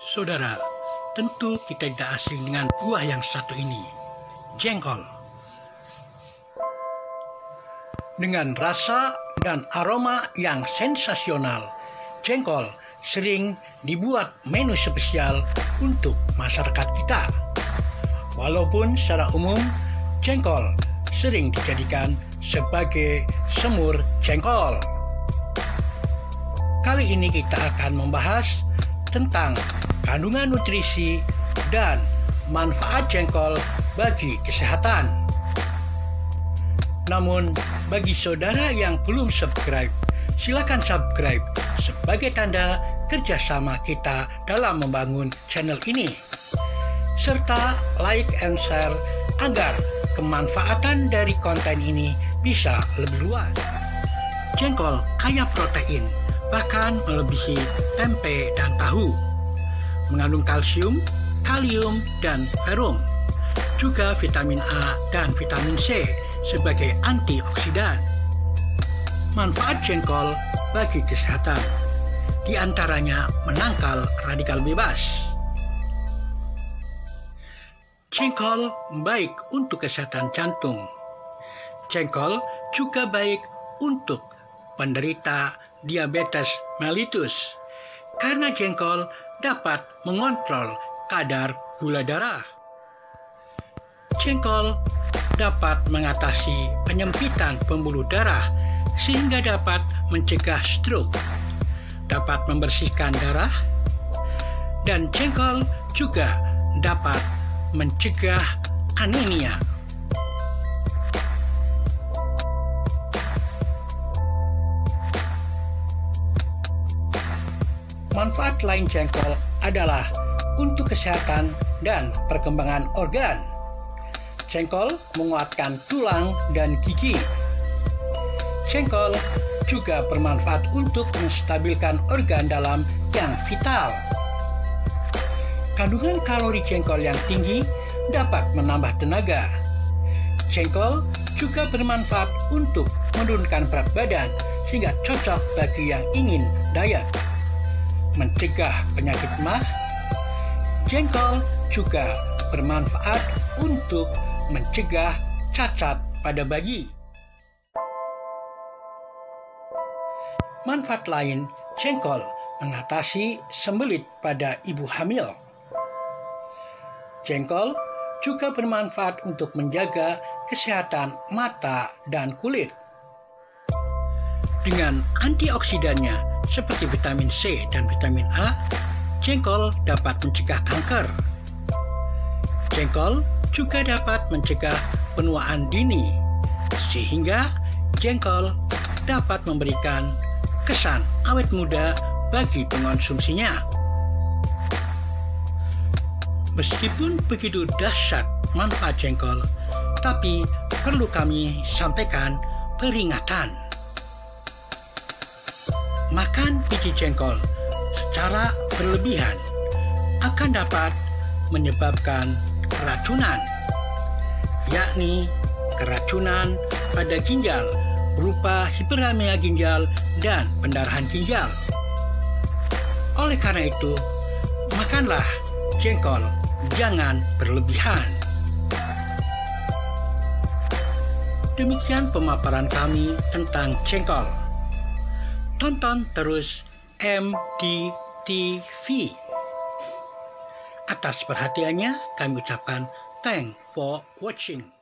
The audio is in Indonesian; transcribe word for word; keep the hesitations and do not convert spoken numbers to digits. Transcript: Saudara, tentu kita tidak asing dengan buah yang satu ini, jengkol. Dengan rasa dan aroma yang sensasional, jengkol sering dibuat menu spesial untuk masyarakat kita. Walaupun secara umum, jengkol sering dijadikan sebagai semur jengkol. Kali ini kita akan membahas tentang kandungan nutrisi dan manfaat jengkol bagi kesehatan. Namun, bagi saudara yang belum subscribe, silakan subscribe sebagai tanda kerjasama kita dalam membangun channel ini. Serta like and share agar kemanfaatan dari konten ini bisa lebih luas. Jengkol kaya protein, bahkan melebihi tempe dan tahu. Mengandung kalsium, kalium, dan ferum. Juga vitamin A dan vitamin C sebagai antioksidan. Manfaat jengkol bagi kesehatan. Di antaranya menangkal radikal bebas. Jengkol baik untuk kesehatan jantung. Jengkol juga baik untuk penderita diabetes mellitus. Karena jengkol dapat mengontrol kadar gula darah. Jengkol dapat mengatasi penyempitan pembuluh darah sehingga dapat mencegah stroke, dapat membersihkan darah, dan jengkol juga dapat mencegah anemia. Manfaat lain jengkol adalah untuk kesehatan dan perkembangan organ. Jengkol menguatkan tulang dan gigi. Jengkol juga bermanfaat untuk menstabilkan organ dalam yang vital. Kandungan kalori jengkol yang tinggi dapat menambah tenaga. Jengkol juga bermanfaat untuk menurunkan berat badan sehingga cocok bagi yang ingin diet. Mencegah penyakit mah, jengkol juga bermanfaat untuk mencegah cacat pada bayi. Manfaat lain, jengkol mengatasi sembelit pada ibu hamil. Jengkol juga bermanfaat untuk menjaga kesehatan mata dan kulit. Dengan antioksidannya, seperti vitamin C dan vitamin A, jengkol dapat mencegah kanker. Jengkol juga dapat mencegah penuaan dini, sehingga jengkol dapat memberikan kesan awet muda bagi pengonsumsinya. Meskipun begitu dahsyat manfaat jengkol, tapi perlu kami sampaikan peringatan. Makan biji jengkol secara berlebihan akan dapat menyebabkan keracunan, yakni keracunan pada ginjal berupa hiperemia ginjal dan pendarahan ginjal. Oleh karena itu, makanlah jengkol, jangan berlebihan. Demikian pemaparan kami tentang jengkol. Tonton terus M D T V. Atas perhatiannya, kami ucapkan thanks for watching.